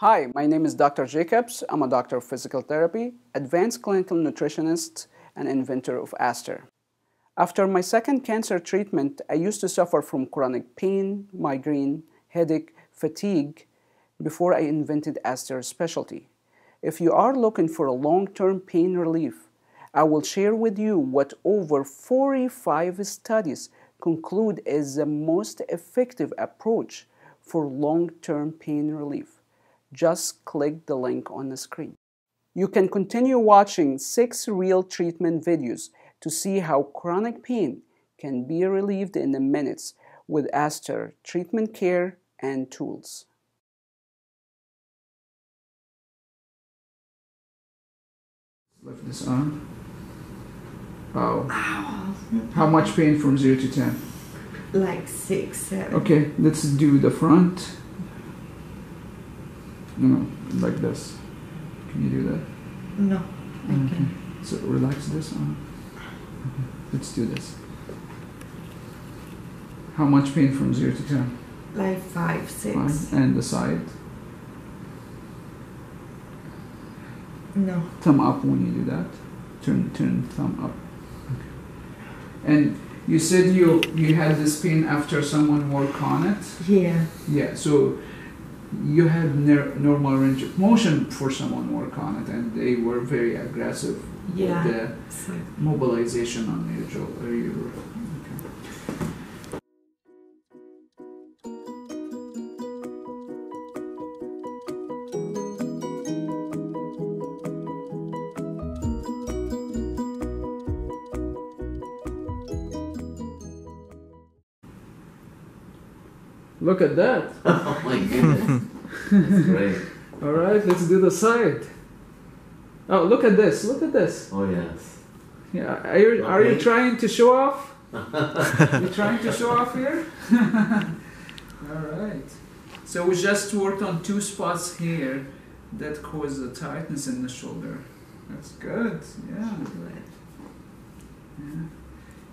Hi, my name is Dr. Jacobs. I'm a doctor of physical therapy, advanced clinical nutritionist, and inventor of ASTR. After my second cancer treatment, I used to suffer from chronic pain, migraine, headache, fatigue before I invented ASTR specialty. If you are looking for a long-term pain relief, I will share with you what over 45 studies conclude is the most effective approach for long-term pain relief. Just click the link on the screen. You can continue watching 6 real treatment videos to see how chronic pain can be relieved in the minutes with ASTR treatment care and tools. Lift this arm. Oh. Ow. How much pain from 0 to 10? Like 6, 7. Okay, let's do the front. No, like this. Can you do that? No, okay. So relax this arm. Okay. Let's do this. How much pain from 0 to 10? Like 5, 6. 5. And the side? No. Thumb up when you do that. Turn thumb up. Okay. And you said you had this pain after someone worked on it? Yeah. Yeah, so you had normal range of motion for someone work on it, and they were very aggressive with the mobilization on the jaw. Look at that. Oh my goodness. That's great. All right, let's do the side. Oh, look at this. Look at this. Oh, yes. Yeah. Are you trying to show off? You trying to show off here? All right. So we just worked on 2 spots here that cause the tightness in the shoulder. That's good. Yeah. Yeah.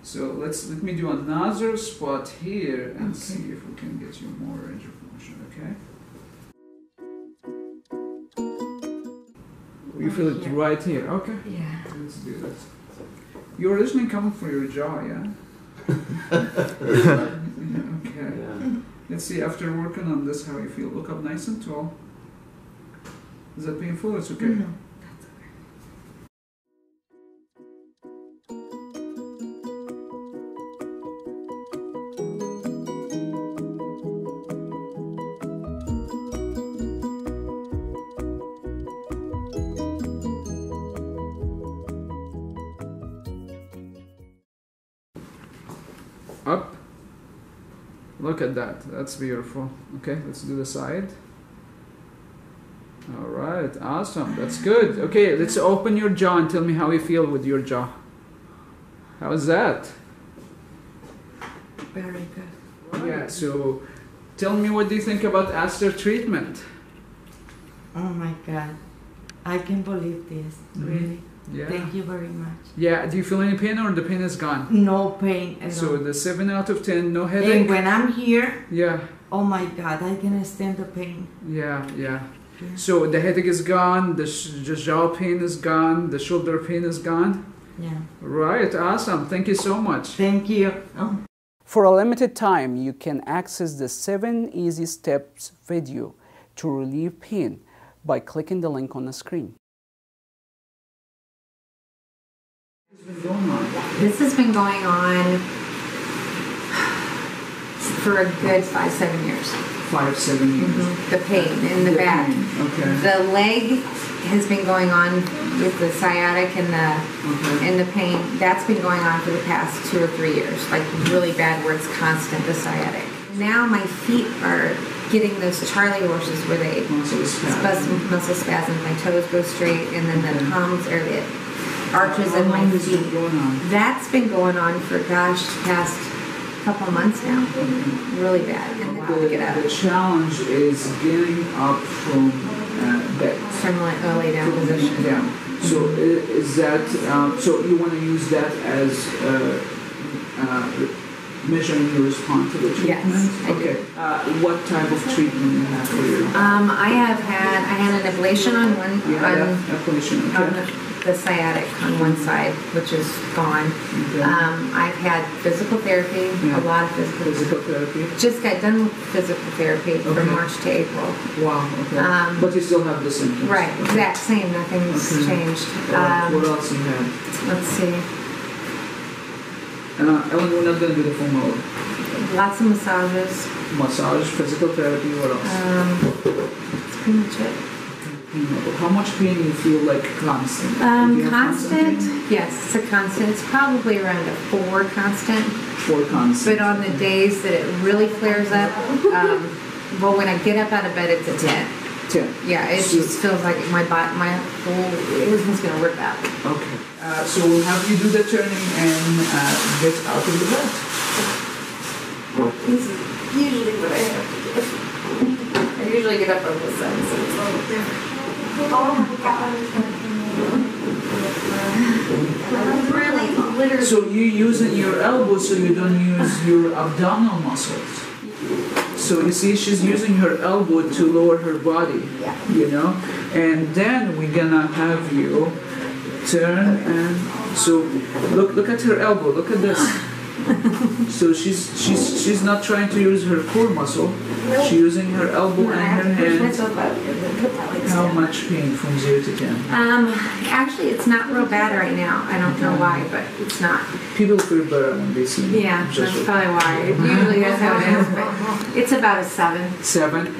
So let me do another spot here and see if we can get you more range of motion, okay? You feel it right here, okay? Yeah. Let's do this. You're originally coming for your jaw, yeah? Okay. Yeah. Let's see, after working on this, how you feel. Look up nice and tall. Is that painful? It's okay? No. Up. Look at that. That's beautiful. Okay, let's do the side. All right, awesome. That's good. Okay, let's open your jaw and tell me how you feel with your jaw. How is that? Very good. Yeah, so tell me, what do you think about ASTR treatment? Oh my God. I can't believe this, really. Yeah. Thank you very much. Yeah, do you feel any pain, or the pain is gone? No pain at all. So the 7 out of 10, no headache? And when I'm here, oh my God, I can stand the pain. Yeah, yeah. So the headache is gone, the jaw pain is gone, the shoulder pain is gone? Yeah. Right, awesome. Thank you so much. Thank you. Oh. For a limited time, you can access the 7 easy steps video to relieve pain by clicking the link on the screen. This has been going on for a good 5-7 years. 5-7 years. The pain in the back. Okay. The leg has been going on with the sciatic and the pain. That's been going on for the past 2 or 3 years, like really bad, where it's constant, the sciatic. Now my feet are getting those Charlie horses where they muscle spasms. My toes go straight, and then the palms are it. Arches in my feet. That's been going on for, gosh, the past couple months now. Really bad. And then I'll get up. The challenge is getting up from bed. From a lay down position. Yeah. So is that? So you want to use that as measuring your response to the treatment? Yes, I do. What type of treatment do you have for you? I had an ablation on one. Ablation. Okay. On the sciatic on one side, which is gone. Okay. I've had physical therapy, a lot of physical therapy. Just got done with physical therapy from March to April. Wow. Okay. But you still have the symptoms. Right. Okay. Exact same. Nothing's changed. What else do you have? Let's see. And we're not going to do the full mode. Lots of massages. Massage, physical therapy, what else? That's pretty much it. How much pain do you feel like constant? Constant? Yes, it's a constant. It's probably around a 4 constant. 4 constant. But on the days that it really flares up, well, when I get up out of bed, it's a 10. 10? Yeah, it just feels like my whole everything's going to rip out. Okay. So we'll have you do the turning and get out of the bed. This is usually what I have to do. I usually get up on this side, so it's a little different. Oh my God. Really, literally. So you're using your elbows, so you don't use your abdominal muscles. So you see, she's using her elbow to lower her body, you know? And then we're gonna have you turn and so look at her elbow, look at this. So she's not trying to use her core muscle. She's using her elbow and her hand. How much pain from 0 to 10? Actually, it's not real bad right now. I don't know why, but it's not. People feel better when they see me. Yeah, that's probably why. It usually is how it is, but it's about a 7. 7.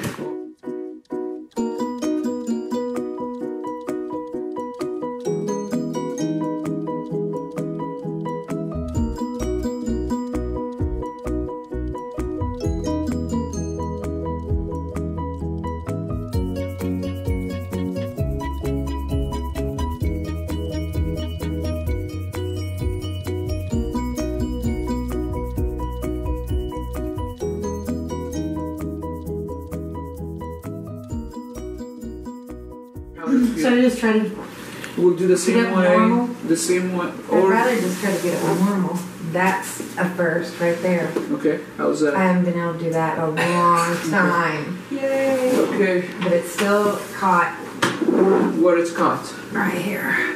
So I just try to. We'll do the same way. Normal. The same way. Or I'd rather just try to get it normal. That's a first right there. Okay. How's that? I haven't been able to do that in a long time. Yay. Okay. But it's still caught. Where it's caught? Right here.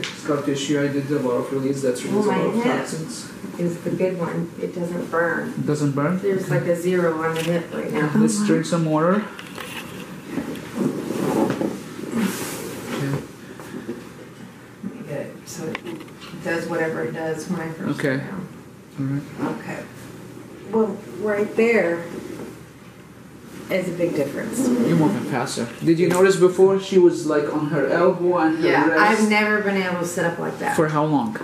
Scar tissue, I did the bar of release, that's released a lot of toxins. Is the good one. It doesn't burn. It doesn't burn? There's like a 0 on the hip right now. Let's drink some water. Okay. So it does whatever it does when I first go down. All right. Okay. Well, right there is a big difference. You're moving faster. Did you notice before she was like on her elbow and her wrist? I've never been able to sit up like that. For how long?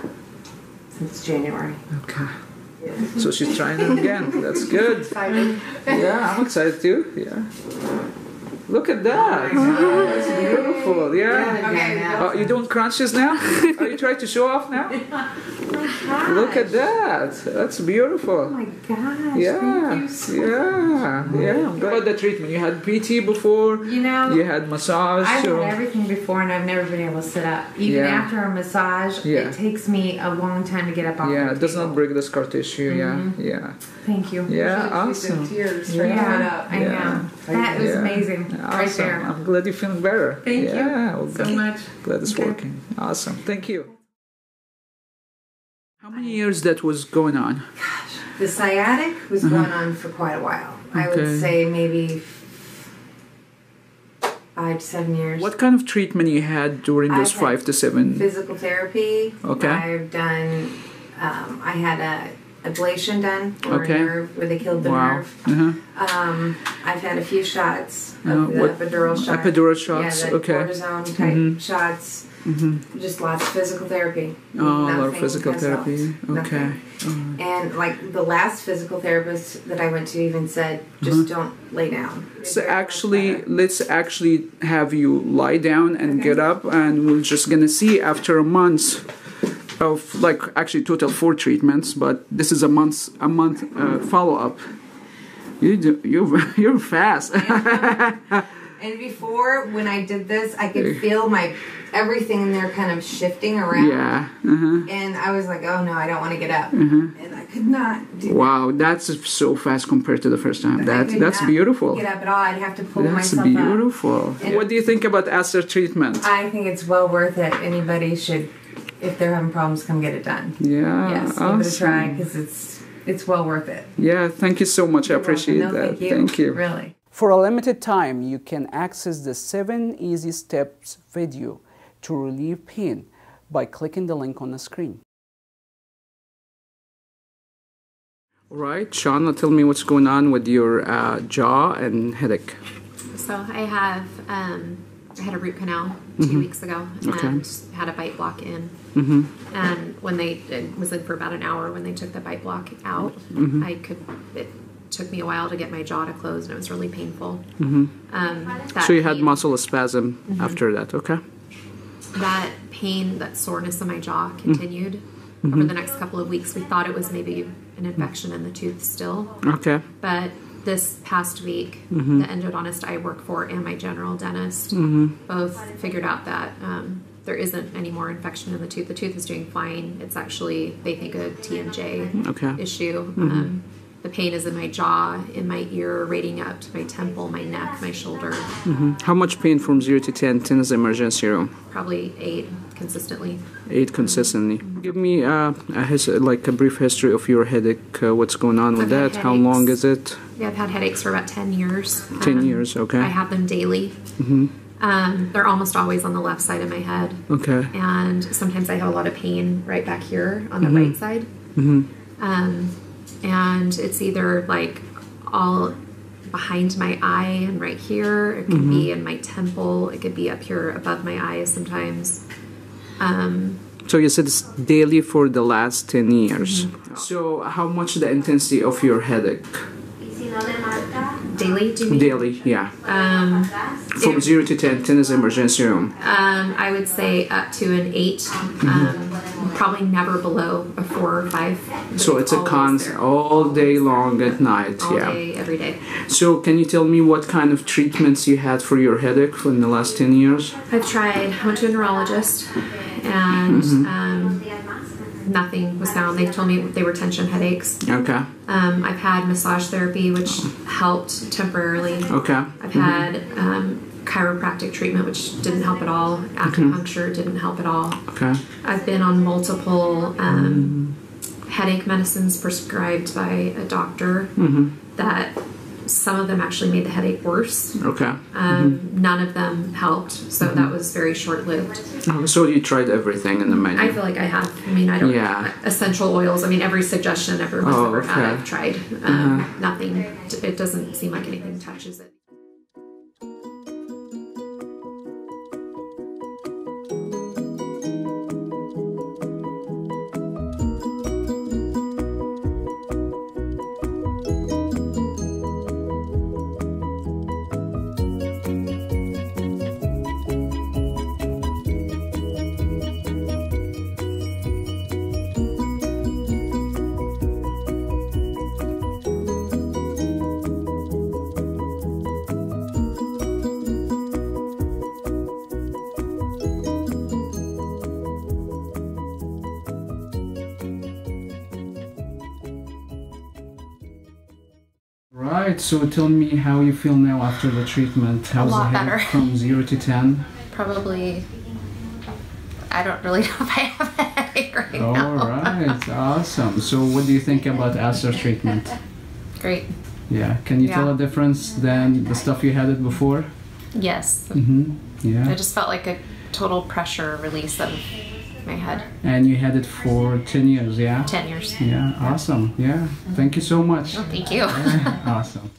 Since January. Okay. Yeah. So she's trying it again. That's good. Excited. Yeah, I'm excited too. Yeah. Look at that. Oh, that's beautiful. Yeah. Okay. Oh, you doing crunches now? Are you trying to show off now? Oh, look at that. That's beautiful. Oh my gosh. Yeah. Thank you so much. Yeah. What about the treatment? You had PT before. You know. You had massage. I've done everything before, and I've never been able to sit up. Even after a massage, it takes me a long time to get up. It does not break the scar tissue. Yeah. Yeah. Thank you. Yeah. Awesome. Tears up. I know. That was amazing. Awesome. Right there. I'm glad you're feeling better. Thank you so much. Glad it's working. Awesome. Thank you. How many years that was going on? Gosh, the sciatic was going on for quite a while. Okay. I would say maybe 5 to 7 years. What kind of treatment you had during those 5 to 7? Physical therapy. Okay. I've done. I had a ablation done, or a nerve, where they killed the nerve. I've had a few shots, the epidural shots, cortisone type shots. Mm-hmm. Just lots of physical therapy. Oh, nothing, a lot of physical therapy. Okay. Right. And like the last physical therapist that I went to even said, just don't lay down. So actually, let's actually have you lie down and get up, and we're just gonna see after a month of like actually total 4 treatments, but this is a month follow up. You're fast. And before, when I did this, I could feel everything in there kind of shifting around. Yeah. And I was like, oh no, I don't want to get up. And I could not do that. That's so fast compared to the first time. That's beautiful. Get up at all. I'd have to pull myself up. That's beautiful. And what do you think about ASTR treatment? I think it's well worth it. Anybody should, if they're having problems, come get it done. Yeah. Yes, awesome. Give it a try, because it's well worth it. Yeah, thank you so much. I appreciate that. Thank you. Really. For a limited time, you can access the 7 easy steps video to relieve pain by clicking the link on the screen. All right, Shana, tell me what's going on with your jaw and headache. So I had a root canal 2 weeks ago, and had a bite block in. And when it was in for about an hour, when they took the bite block out, it took me a while to get my jaw to close, and it was really painful. So you had muscle spasm after that, okay? That pain, that soreness in my jaw continued over the next couple of weeks. We thought it was maybe an infection in the tooth still. Okay. But this past week, the endodontist I work for and my general dentist both figured out that there isn't any more infection in the tooth. The tooth is doing fine. It's actually, they think, a TMJ issue. The pain is in my jaw, in my ear, rating up to my temple, my neck, my shoulder. How much pain from 0 to 10? 10 is emergency room. Probably 8 consistently. 8 consistently. Give me a brief history of your headache. What's going on with that? How long is it? Yeah, I've had headaches for about 10 years. 10 years, okay. I have them daily. They're almost always on the left side of my head. Okay. And sometimes I have a lot of pain right back here on the right side. And it's either like all behind my eye and right here. It could be in my temple. It could be up here above my eyes sometimes. So you said it's daily for the last 10 years. So how much the intensity of your headache? Daily, do you mean? Daily, yeah. From 0 to 10, 10 is emergency room. I would say up to an 8. Probably never below a 4 or 5. So it's a constant, all day long at night. All day, every day. So can you tell me what kind of treatments you had for your headache in the last 10 years? I went to a neurologist, and nothing was found. They told me they were tension headaches. Okay. I've had massage therapy, which helped temporarily. Okay. I've had chiropractic treatment, which didn't help at all. Acupuncture didn't help at all. Okay. I've been on multiple headache medicines prescribed by a doctor that some of them actually made the headache worse. Okay. None of them helped, so that was very short-lived. So you tried everything in the menu? I feel like I have. I mean, I don't essential oils. I mean, every suggestion everyone's ever had, I've tried. Nothing. It doesn't seem like anything touches it. So tell me how you feel now after the treatment. How's the headache from 0 to 10? Probably, I don't really know if I have a headache right now. All right, awesome. So what do you think about ASTR treatment? Great. Yeah, can you tell a difference than the stuff you had it before? Yes. Yeah. I just felt like a total pressure release of my head. And you had it for 10 years, yeah? 10 years. Yeah, awesome. Yeah, thank you so much. Oh, thank you. Awesome.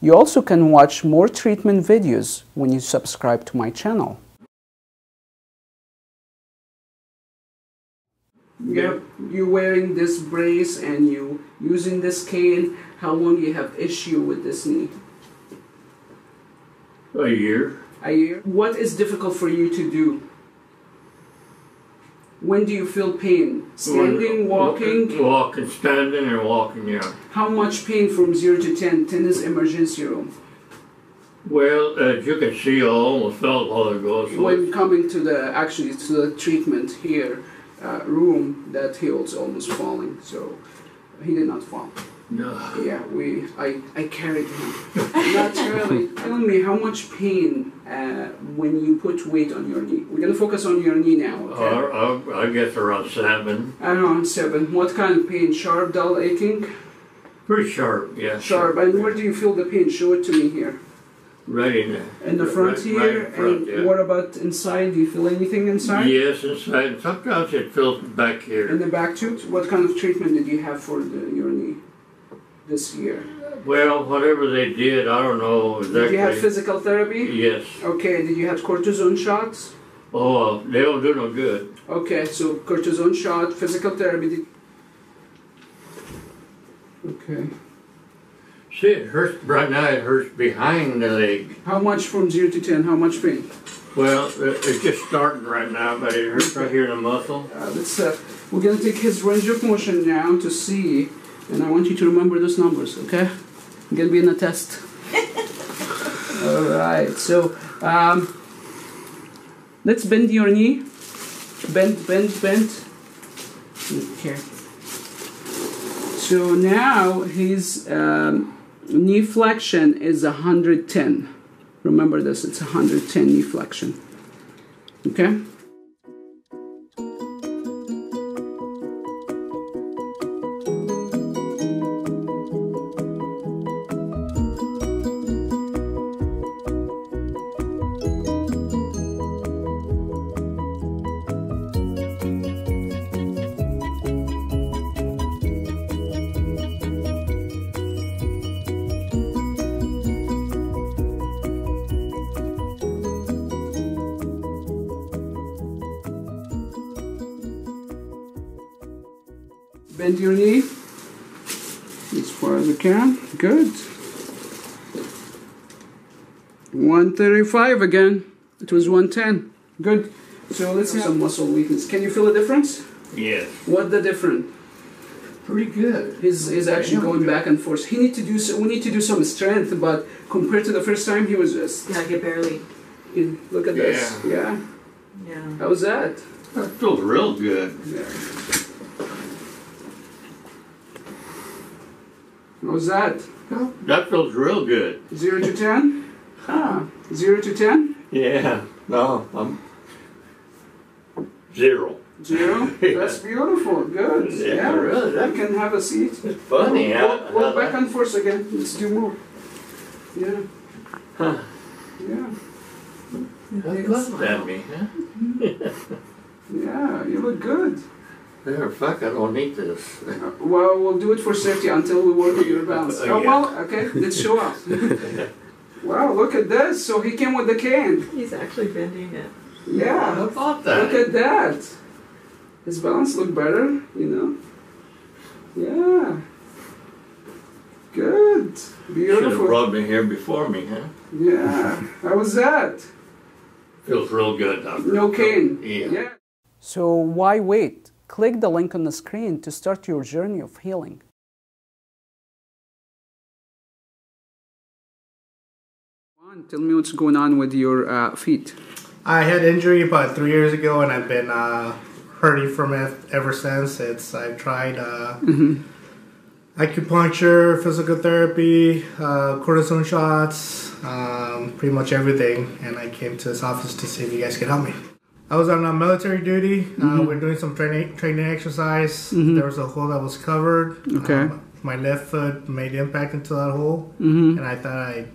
You also can watch more treatment videos when you subscribe to my channel. you're wearing this brace and you using this cane, how long you have issue with this knee? A year. A year. What is difficult for you to do? When do you feel pain? Standing, walking? Walking, standing and walking, yeah. How much pain from 0 to 10? 10 is emergency room. Well, as you can see, I almost felt all the goes. When coming to the, actually, to the treatment here, room, that he was almost falling, so he did not fall. No. Yeah, I carried him. Naturally. Tell me, how much pain when you put weight on your knee? We're going to focus on your knee now, okay? I guess around 7. Around 7. What kind of pain? Sharp, dull, aching? Pretty sharp, yeah. Sharp. And where do you feel the pain? Show it to me here. Right in there. In the front here? Right in front, and what about inside? Do you feel anything inside? Yes, inside. Sometimes it feels back here. In the back too? What kind of treatment did you have for your knee this year? Well, whatever they did, I don't know exactly. Did you have physical therapy? Yes. Okay, did you have cortisone shots? Oh, they don't do no good. Okay, so cortisone shot, physical therapy. Okay. See, it hurts, right now it hurts behind the leg. How much from 0 to 10, how much pain? Well, it's just starting right now, but it hurts right here in the muscle. We're going to take his range of motion now to see. And I want you to remember those numbers, okay? I'm going to be in a test. Alright, so let's bend your knee. Bend, bend, bend. Okay. So now his knee flexion is 110. Remember this, it's 110 knee flexion. Okay? Bend your knee as far as you can. Good. 135 again. It was 110. Good. So let's have some muscle weakness. Can you feel the difference? Yes. What the difference? Pretty good. He's actually going back and forth. He need to do. So, we need to do some strength, but compared to the first time, he was just. Yeah, he barely. Look at this. Yeah. Yeah. How was that? That feels real good. Yeah. How's that? Huh? That feels real good. 0 to 10? Huh. 0 to 10? Yeah. No, I'm 0. 0? Yeah. That's beautiful. Good. Yeah, yeah. Really. That can have a seat. It's funny. Go back and forth again. Let's do more. Yeah. Huh. Yeah. Looked at me, huh? Yeah, you look good. Matter of fact, I don't need this. Well, we'll do it for safety until we work on your balance. Oh, well, okay, let's show up. Wow, look at this. So he came with the cane. He's actually bending it. Yeah. I thought that. Look at that. His balance looked better, you know. Yeah. Good. Beautiful. Should have brought me here before me, huh? Yeah. How was that? Feels real good, Doctor. No cane. Yeah. So why wait? Click the link on the screen to start your journey of healing. Tell me what's going on with your feet. I had injury about 3 years ago, and I've been hurting from it ever since. I've tried acupuncture, physical therapy, cortisone shots, pretty much everything. And I came to this office to see if you guys could help me. I was on military duty. We're doing some training exercise. There was a hole that was covered. Okay. My left foot made impact into that hole, and I thought I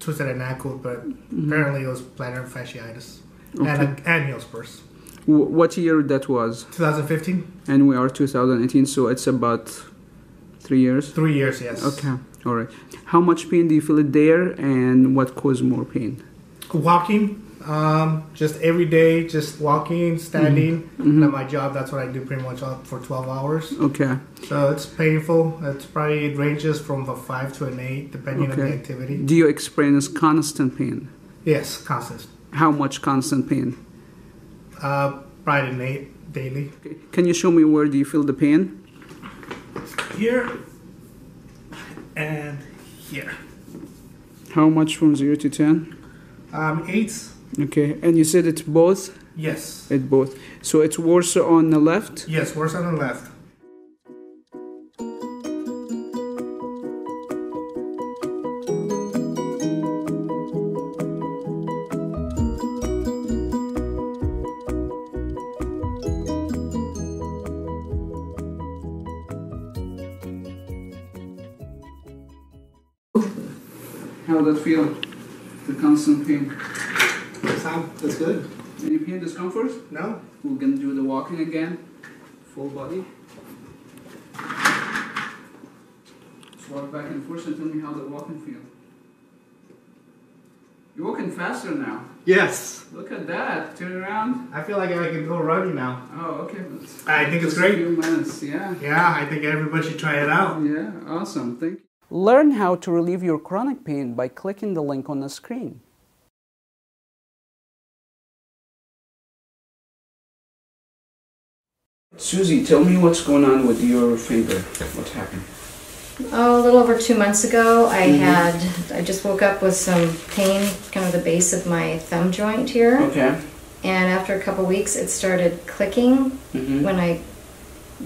twisted an ankle, but apparently it was plantar fasciitis and heel spurs. What year that was? 2015. And we are 2018, so it's about 3 years? 3 years, yes. Okay, all right. How much pain do you feel it there, and what caused more pain? Walking. Just every day, just walking, standing. Mm-hmm. At my job, that's what I do pretty much for 12 hours. Okay. So it's painful. It's probably, it ranges from a 5 to an 8, depending on the activity. Do you experience constant pain? Yes, constant. How much constant pain? Probably an 8 daily. Okay. Can you show me where do you feel the pain? Here and here. How much from 0 to 10? 8. Okay, and you said it's both? Yes. It's both. So it's worse on the left? Yes, worse on the left. How does that feel? The constant pain. That's good. Any pain discomfort? No. We're going to do the walking again. Full body. Just walk back and forth and tell me how the walking feels. You're walking faster now. Yes. Look at that. Turn around. I feel like I can go running now. Oh, okay. That's, I think it's great. A few minutes. Yeah. Yeah, I think everybody should try it out. Yeah, awesome. Thank you. Learn how to relieve your chronic pain by clicking the link on the screen. Susie, tell me what's going on with your finger. What happened? Oh, a little over 2 months ago, I just woke up with some pain, kind of the base of my thumb joint here. Okay. And after a couple weeks, it started clicking when I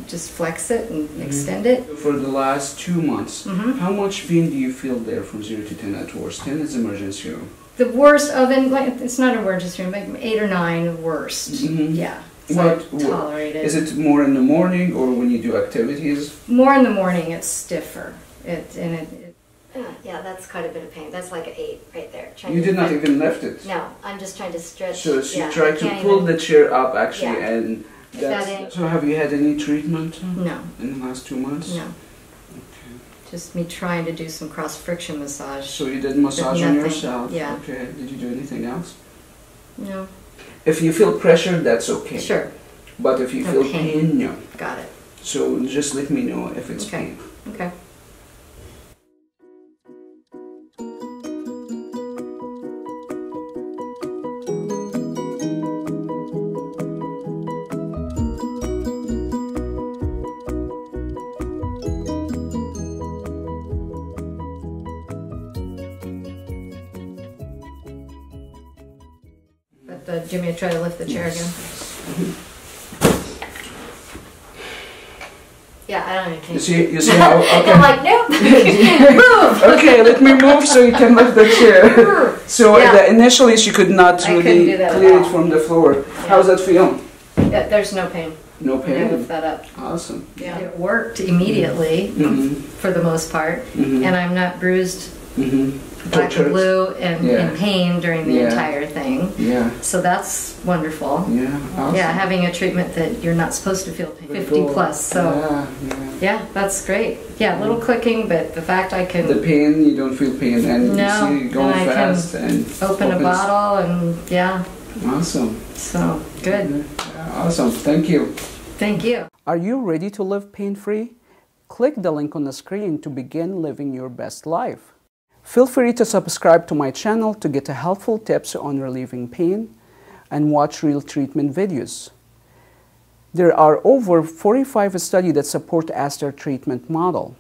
just flex it and extend it. For the last 2 months, how much pain do you feel there from 0 to 10 at worst? 10 is emergency room. The worst, it's not emergency room, like 8 or 9 worst. Yeah. What is it more in the morning or when you do activities? More in the morning, it's stiffer. Yeah, that's quite a bit of pain. That's like an 8 right there. You did not even lift it? No, I'm just trying to stretch. So she tried to pull the chair up actually and that's, so have you had any treatment? No. In the last 2 months? No. Okay. Just me trying to do some cross-friction massage. So you did massage on yourself? Yeah. Okay. Did you do anything else? No. If you feel pressure, that's okay. Sure. But if you feel pain, no. Got it. So just let me know if it's pain. Okay. Do you want me to try to lift the chair again? Yeah, I don't even think. You see how? Okay. I'm like, nope. Move. Okay, let me move so you can lift the chair. So initially she could not really clear it from the floor. Yeah. How's that feel? Yeah, there's no pain. No pain. I lift that up. Awesome. Yeah, it worked immediately for the most part, and I'm not bruised. Black and blue and in pain during the entire thing. Yeah. So that's wonderful. Yeah. Awesome. Yeah, having a treatment that you're not supposed to feel pain. 50 plus. So yeah, that's great. Yeah, a little clicking, but the fact I can. The pain, you don't feel pain, and you see you going fast and open a bottle and Awesome. So good. Yeah, awesome. Thank you. Thank you. Are you ready to live pain-free? Click the link on the screen to begin living your best life. Feel free to subscribe to my channel to get helpful tips on relieving pain and watch real treatment videos. There are over 45 studies that support ASTR treatment model.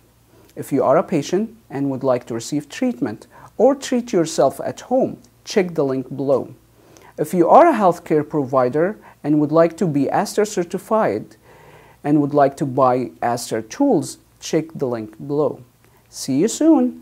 If you are a patient and would like to receive treatment or treat yourself at home, check the link below. If you are a healthcare provider and would like to be ASTR certified and would like to buy ASTR tools, check the link below. See you soon!